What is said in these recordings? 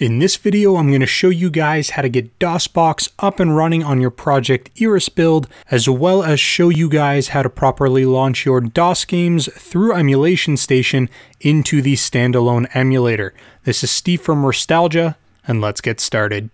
In this video, I'm going to show you guys how to get DOSBox up and running on your Project Eris build, as well as show you guys how to properly launch your DOS games through Emulation Station into the standalone emulator. This is Steve from Nostalgia, and let's get started.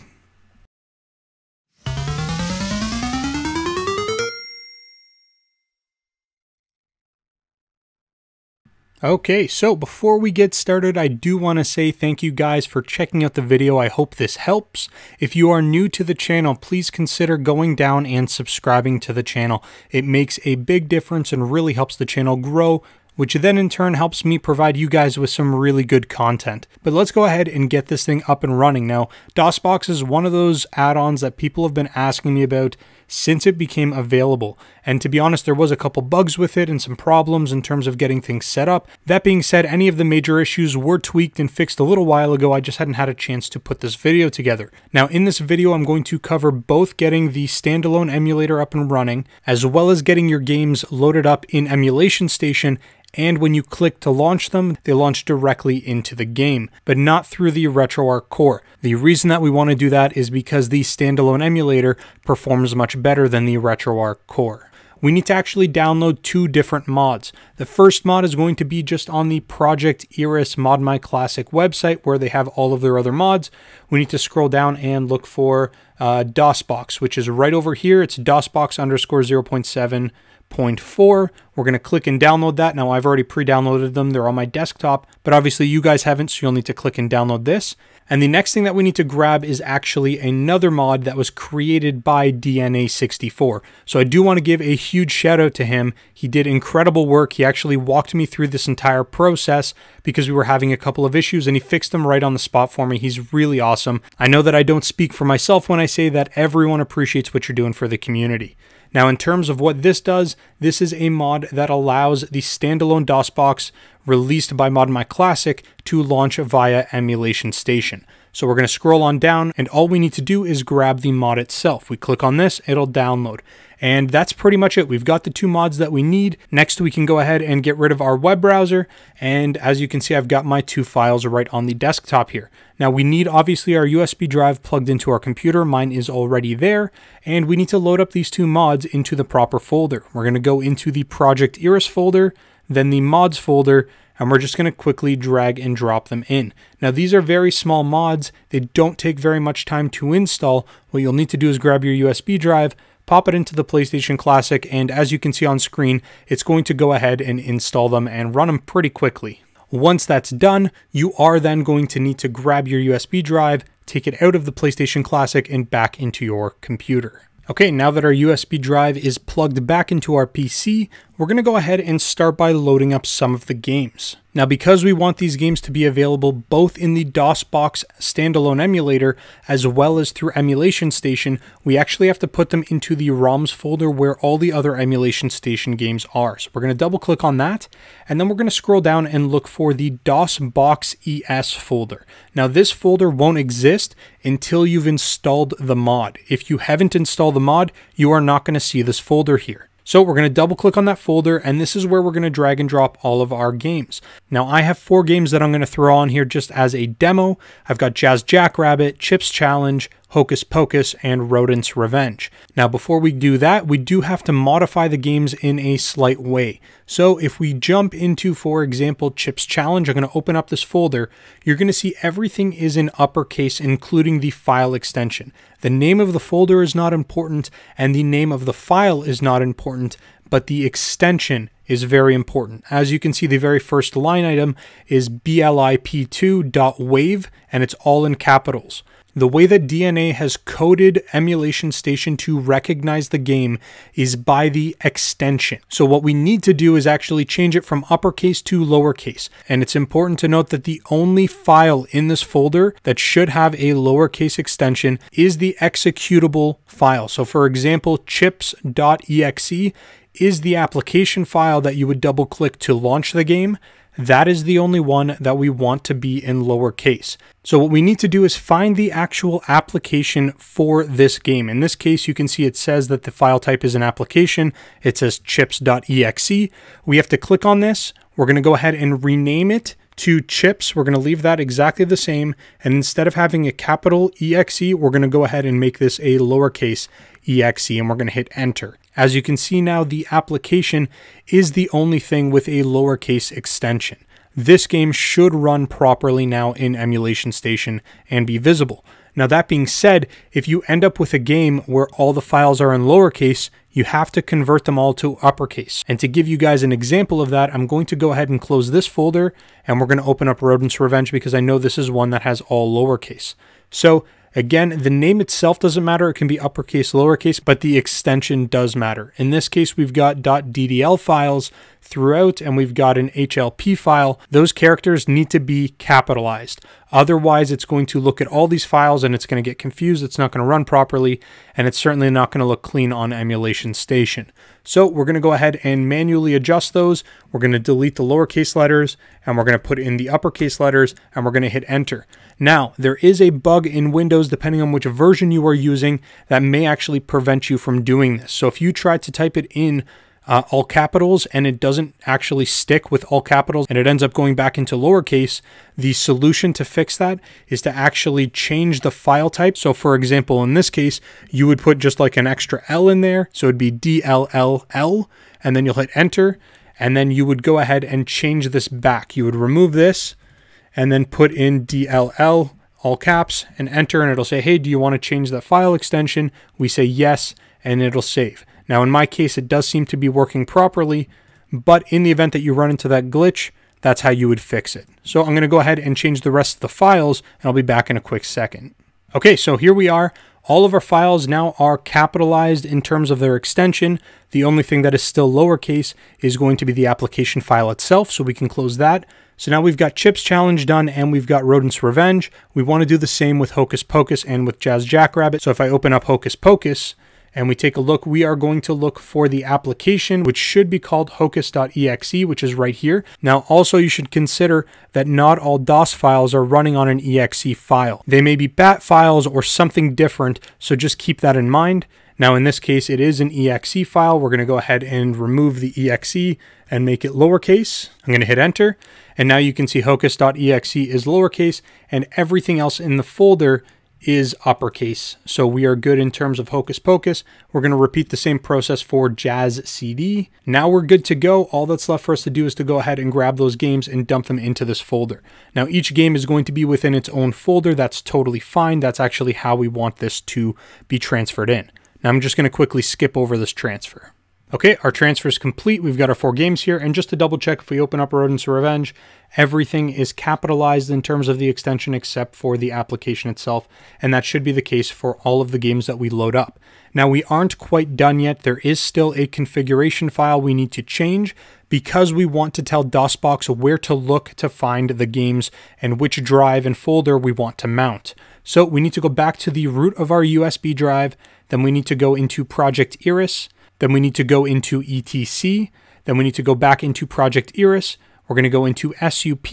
Okay, so before we get started, I do want to say thank you guys for checking out the video. I hope this helps. If you are new to the channel, please consider going down and subscribing to the channel. It makes a big difference and really helps the channel grow, which then in turn helps me provide you guys with some really good content. But let's go ahead and get this thing up and running. Now, DOSBox is one of those add-ons that people have been asking me about since it became available. And to be honest, there was a couple bugs with it and some problems in terms of getting things set up. That being said, any of the major issues were tweaked and fixed a little while ago. I just hadn't had a chance to put this video together. Now, in this video, I'm going to cover both getting the standalone emulator up and running, as well as getting your games loaded up in Emulation Station, and when you click to launch them, they launch directly into the game, but not through the RetroArch core. The reason that we want to do that is because the standalone emulator performs much better than the RetroArch core. We need to actually download two different mods. The first mod is going to be just on the Project Eris ModMyClassic website where they have all of their other mods. We need to scroll down and look for DOSBox, which is right over here. It's DOSBox underscore 0.7.4. We're going to click and download that. Now, I've already pre-downloaded them. They're on my desktop, but obviously you guys haven't, so you'll need to click and download this. And the next thing that we need to grab is actually another mod that was created by DNA64. So I do want to give a huge shout out to him. He did incredible work. He actually walked me through this entire process because we were having a couple of issues and he fixed them right on the spot for me. He's really awesome. I know that I don't speak for myself when I say that everyone appreciates what you're doing for the community. Now, in terms of what this does, this is a mod that allows the standalone DOSBox released by ModMyClassic to launch via Emulation Station. So we're going to scroll on down, and all we need to do is grab the mod itself. We click on this, it'll download. And that's pretty much it. We've got the two mods that we need. Next, we can go ahead and get rid of our web browser. And as you can see, I've got my two files right on the desktop here. Now, we need obviously our USB drive plugged into our computer. Mine is already there. And we need to load up these two mods into the proper folder. We're going to go into the Project Eris folder, then the mods folder, and we're just going to quickly drag and drop them in. Now, these are very small mods. They don't take very much time to install. What you'll need to do is grab your USB drive, pop it into the PlayStation Classic, and as you can see on screen, it's going to go ahead and install them and run them pretty quickly. Once that's done, you are then going to need to grab your USB drive, take it out of the PlayStation Classic, and back into your computer. Okay, now that our USB drive is plugged back into our PC, we're going to go ahead and start by loading up some of the games. Now, because we want these games to be available both in the DOSBox standalone emulator as well as through Emulation Station, we actually have to put them into the ROMs folder where all the other Emulation Station games are. So we're going to double click on that, and then we're going to scroll down and look for the DOSBox ES folder. Now, this folder won't exist until you've installed the mod. If you haven't installed the mod, you are not going to see this folder here. So we're going to double click on that folder, and this is where we're going to drag and drop all of our games. Now, I have 4 games that I'm going to throw on here just as a demo. I've got Jazz Jackrabbit, Chips Challenge, Hocus Pocus, and Rodent's Revenge. Now, before we do that, we do have to modify the games in a slight way. So if we jump into, for example, Chips Challenge, I'm going to open up this folder. You're going to see everything is in uppercase, including the file extension. The name of the folder is not important, and the name of the file is not important, but the extension is very important. As you can see, the very first line item is blip2.wav, and it's all in capitals. The way that DNA has coded Emulation Station to recognize the game is by the extension. So what we need to do is actually change it from uppercase to lowercase. And it's important to note that the only file in this folder that should have a lowercase extension is the executable file. So for example, chips.exe is the application file that you would double click to launch the game. That is the only one that we want to be in lowercase. So what we need to do is find the actual application for this game. In this case, you can see it says that the file type is an application. It says chips.exe. We have to click on this. We're going to go ahead and rename it to chips, we're going to leave that exactly the same, and instead of having a capital EXE, we're going to go ahead and make this a lowercase EXE, and we're going to hit enter. As you can see now, the application is the only thing with a lowercase extension. This game should run properly now in Emulation Station and be visible. Now that being said, if you end up with a game where all the files are in lowercase, you have to convert them all to uppercase. And to give you guys an example of that, I'm going to go ahead and close this folder, and we're going to open up Rodent's Revenge because I know this is one that has all lowercase. So again, the name itself doesn't matter. It can be uppercase, lowercase, but the extension does matter. In this case, we've got .ddl files throughout, and we've got an HLP file. Those characters need to be capitalized. Otherwise, it's going to look at all these files and it's going to get confused. It's not going to run properly, and it's certainly not going to look clean on Emulation Station. So we're going to go ahead and manually adjust those. We're going to delete the lowercase letters, and we're going to put in the uppercase letters, and we're going to hit enter. Now, there is a bug in Windows, depending on which version you are using, that may actually prevent you from doing this. So if you try to type it in all capitals and it doesn't actually stick with all capitals and it ends up going back into lowercase, the solution to fix that is to actually change the file type. So for example, in this case, you would put just like an extra L in there. So it'd be DLLL, and then you'll hit enter, and then you would go ahead and change this back. You would remove this and then put in DLL, all caps, and enter, and it'll say, hey, do you want to change that file extension? We say yes, and it'll save. Now, in my case, it does seem to be working properly, but in the event that you run into that glitch, that's how you would fix it. So I'm going to go ahead and change the rest of the files, and I'll be back in a quick second. Okay, so here we are. All of our files now are capitalized in terms of their extension. The only thing that is still lowercase is going to be the application file itself, so we can close that. So now we've got Chips Challenge done, and we've got Rodent's Revenge. We want to do the same with Hocus Pocus and with Jazz Jackrabbit. So if I open up Hocus Pocus, and we take a look, we are going to look for the application, which should be called hocus.exe, which is right here. Now, also you should consider that not all DOS files are running on an exe file. They may be BAT files or something different, so just keep that in mind. Now, in this case, it is an exe file. We're gonna go ahead and remove the exe and make it lowercase. I'm gonna hit enter, and now you can see hocus.exe is lowercase, and everything else in the folder is uppercase. So we are good in terms of Hocus Pocus. We're going to repeat the same process for Jazz CD. Now we're good to go. All that's left for us to do is to go ahead and grab those games and dump them into this folder. Now each game is going to be within its own folder. That's totally fine. That's actually how we want this to be transferred in. Now I'm just going to quickly skip over this transfer. Okay, our transfer is complete. We've got our 4 games here. And just to double check, if we open up Rodent's Revenge, everything is capitalized in terms of the extension except for the application itself. And that should be the case for all of the games that we load up. Now, we aren't quite done yet. There is still a configuration file we need to change because we want to tell DOSBox where to look to find the games and which drive and folder we want to mount. So we need to go back to the root of our USB drive. Then we need to go into Project Eris. Then we need to go into ETC. Then we need to go back into Project Eris. We're going to go into SUP,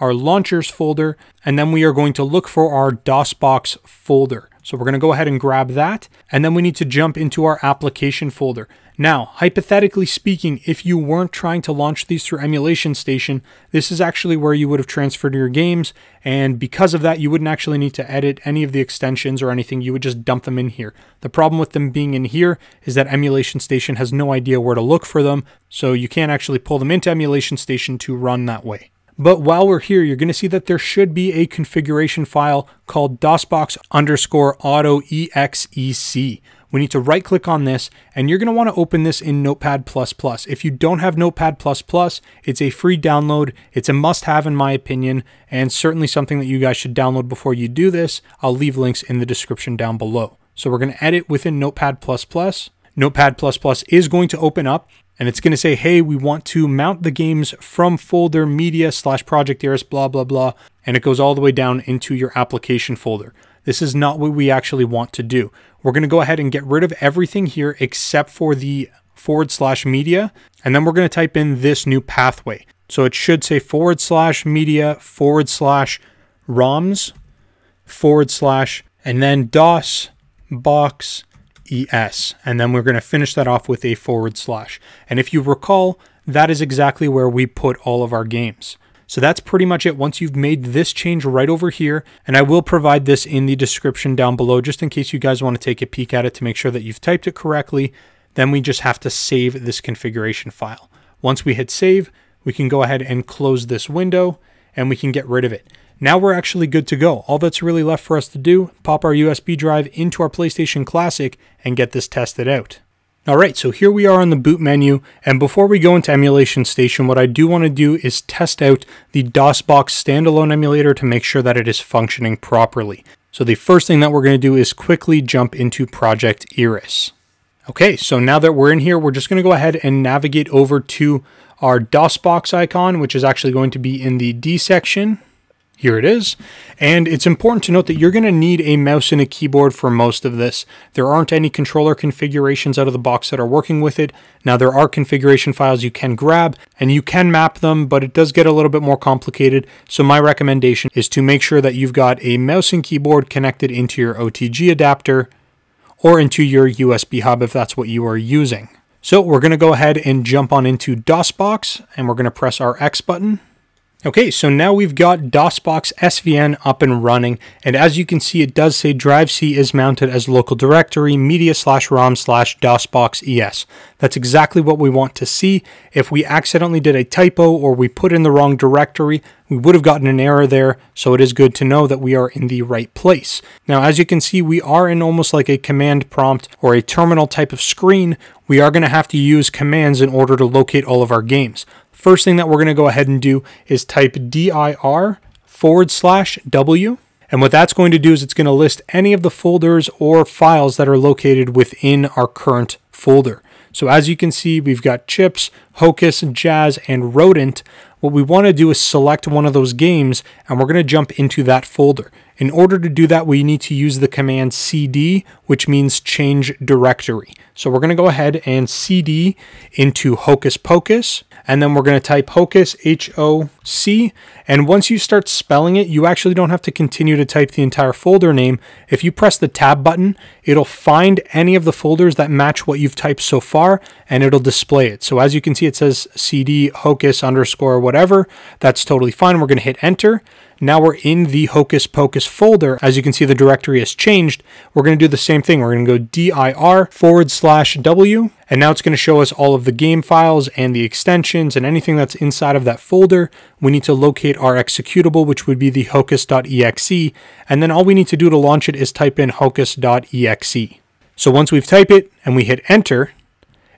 our launchers folder, and then we are going to look for our DOSBox folder. So we're going to go ahead and grab that. And then we need to jump into our application folder. Now, hypothetically speaking, if you weren't trying to launch these through Emulation Station, this is actually where you would have transferred your games. And because of that, you wouldn't actually need to edit any of the extensions or anything. You would just dump them in here. The problem with them being in here is that Emulation Station has no idea where to look for them. So you can't actually pull them into Emulation Station to run that way. But while we're here, you're going to see that there should be a configuration file called DOSBox_auto.exec. We need to right click on this, and you're going to want to open this in Notepad++. If you don't have Notepad++, it's a free download. It's a must have in my opinion, and certainly something that you guys should download before you do this. I'll leave links in the description down below. So we're going to edit within Notepad++. Notepad++ is going to open up, and it's going to say, hey, we want to mount the games from folder media/Project Eris, blah, blah, blah. And it goes all the way down into your application folder. This is not what we actually want to do. We're going to go ahead and get rid of everything here except for the /media. And then we're going to type in this new pathway. So it should say /media, /roms, /, and then DOSBox ES, and then we're going to finish that off with a /. And if you recall, that is exactly where we put all of our games. So that's pretty much it once you've made this change right over here. And I will provide this in the description down below just in case you guys want to take a peek at it to make sure that you've typed it correctly. Then we just have to save this configuration file. Once we hit save, we can go ahead and close this window and we can get rid of it. Now we're actually good to go. All that's really left for us to do, pop our USB drive into our PlayStation Classic and get this tested out. All right, so here we are on the boot menu, and before we go into Emulation Station, what I do want to do is test out the DOSBox standalone emulator to make sure that it is functioning properly. So the first thing that we're going to do is quickly jump into Project Eris. Okay, so now that we're in here, we're just going to go ahead and navigate over to our DOSBox icon, which is actually going to be in the D section. Here it is. And it's important to note that you're going to need a mouse and a keyboard for most of this. There aren't any controller configurations out of the box that are working with it. Now there are configuration files you can grab and you can map them, but it does get a little bit more complicated. So my recommendation is to make sure that you've got a mouse and keyboard connected into your OTG adapter or into your USB hub if that's what you are using. So we're going to go ahead and jump on into DOSBox and we're going to press our X button. Okay, so now we've got DOSBox SVN up and running, and as you can see, it does say drive C is mounted as local directory media/rom/DOSBox ES. That's exactly what we want to see. If we accidentally did a typo or we put in the wrong directory, we would have gotten an error there, so it is good to know that we are in the right place. Now, as you can see, we are in almost like a command prompt or a terminal type of screen. We are going to have to use commands in order to locate all of our games. First thing that we're going to go ahead and do is type dir/W. And what that's going to do is it's going to list any of the folders or files that are located within our current folder. So as you can see, we've got Chips, Hocus, Jazz, and Rodent. What we want to do is select one of those games, and we're going to jump into that folder. In order to do that, we need to use the command cd, which means change directory. So we're going to go ahead and cd into Hocus Pocus, and then we're going to type Hocus, H-O-C, and once you start spelling it, you actually don't have to continue to type the entire folder name. If you press the tab button, it'll find any of the folders that match what you've typed so far, and it'll display it. So as you can see, it says cd Hocus _ whatever. That's totally fine. We're going to hit enter. Now we're in the Hocus Pocus folder. As you can see, the directory has changed. We're going to do the same thing. We're going to go dir/W, and now it's going to show us all of the game files and the extensions and anything that's inside of that folder. We need to locate our executable, which would be the hocus.exe, and then all we need to do to launch it is type in hocus.exe. So once we've typed it and we hit enter,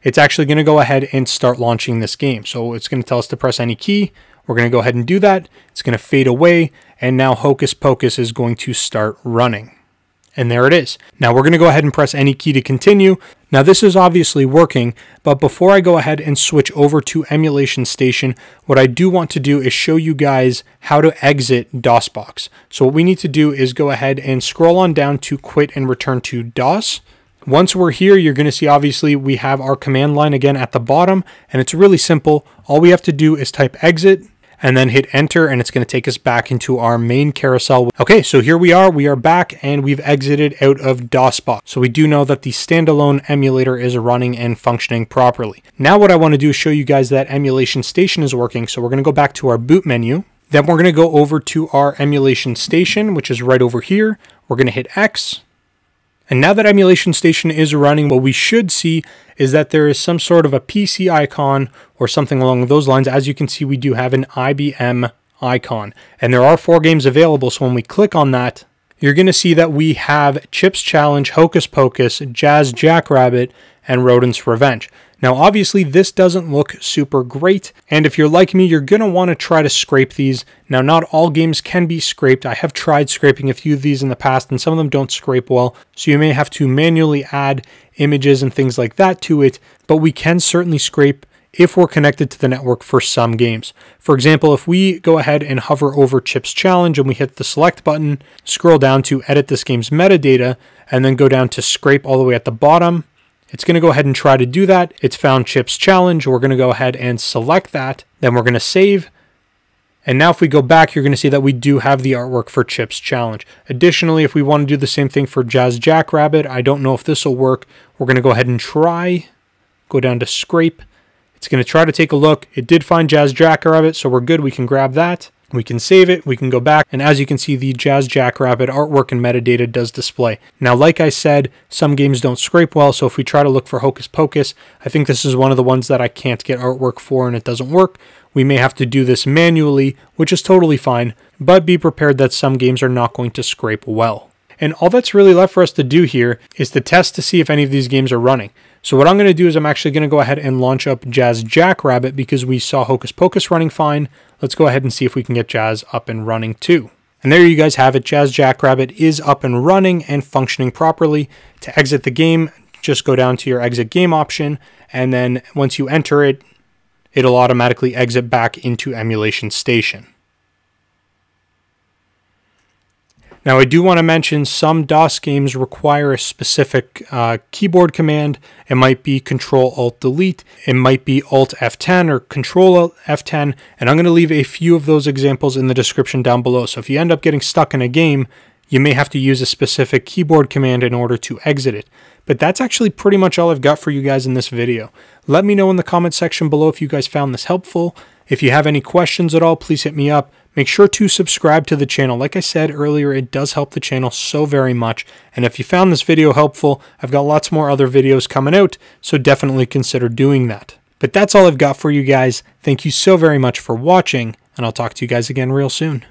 it's actually going to go ahead and start launching this game. So it's going to tell us to press any key. We're going to go ahead and do that. It's going to fade away, and now Hocus Pocus is going to start running. And there it is. Now we're going to go ahead and press any key to continue. Now this is obviously working, but before I go ahead and switch over to Emulation Station, what I do want to do is show you guys how to exit DOSBox. So what we need to do is go ahead and scroll on down to quit and return to DOS. Once we're here, you're going to see, obviously, we have our command line again at the bottom, and it's really simple. All we have to do is type exit, and then hit enter, and it's going to take us back into our main carousel. Okay, so here we are back, and we've exited out of DOSBox. So we do know that the standalone emulator is running and functioning properly. Now what I want to do is show you guys that Emulation Station is working. So we're going to go back to our boot menu. Then we're going to go over to our Emulation Station, which is right over here. We're going to hit X. And now that Emulation Station is running, what we should see is that there is some sort of a PC icon or something along those lines. As you can see, we do have an IBM icon, and there are 4 games available. So when we click on that, you're going to see that we have Chips Challenge, Hocus Pocus, Jazz Jackrabbit, and Rodent's Revenge. Now, obviously, this doesn't look super great, and if you're like me, you're going to want to try to scrape these. Now, not all games can be scraped. I have tried scraping a few of these in the past, and some of them don't scrape well, so you may have to manually add images and things like that to it, but we can certainly scrape if we're connected to the network for some games. For example, if we go ahead and hover over Chips Challenge and we hit the select button, scroll down to edit this game's metadata, and then go down to scrape all the way at the bottom, it's going to go ahead and try to do that. It's found Chips Challenge. We're going to go ahead and select that. Then we're going to save. And now if we go back, you're going to see that we do have the artwork for Chips Challenge. Additionally, if we want to do the same thing for Jazz Jackrabbit, I don't know if this will work. We're going to go ahead and try. Go down to scrape. It's going to try to take a look. It did find Jazz Jackrabbit, so we're good. We can grab that. We can save it, we can go back, and as you can see, the Jazz Jackrabbit artwork and metadata does display. Now, like I said, some games don't scrape well, so if we try to look for Hocus Pocus, I think this is one of the ones that I can't get artwork for and it doesn't work. We may have to do this manually, which is totally fine, but be prepared that some games are not going to scrape well. And all that's really left for us to do here is to test to see if any of these games are running. So what I'm going to do is I'm actually going to go ahead and launch up Jazz Jackrabbit because we saw Hocus Pocus running fine. Let's go ahead and see if we can get Jazz up and running too. And there you guys have it. Jazz Jackrabbit is up and running and functioning properly. To exit the game, just go down to your exit game option. And then once you enter it, it'll automatically exit back into Emulation Station. Now, I do want to mention some DOS games require a specific keyboard command. It might be Control-Alt-Delete. It might be Alt-F10 or Control-Alt-F10. And I'm going to leave a few of those examples in the description down below. So if you end up getting stuck in a game, you may have to use a specific keyboard command in order to exit it. But that's actually pretty much all I've got for you guys in this video. Let me know in the comment section below if you guys found this helpful. If you have any questions at all, please hit me up. Make sure to subscribe to the channel. Like I said earlier, it does help the channel so very much. And if you found this video helpful, I've got lots more other videos coming out, so definitely consider doing that. But that's all I've got for you guys. Thank you so very much for watching, and I'll talk to you guys again real soon.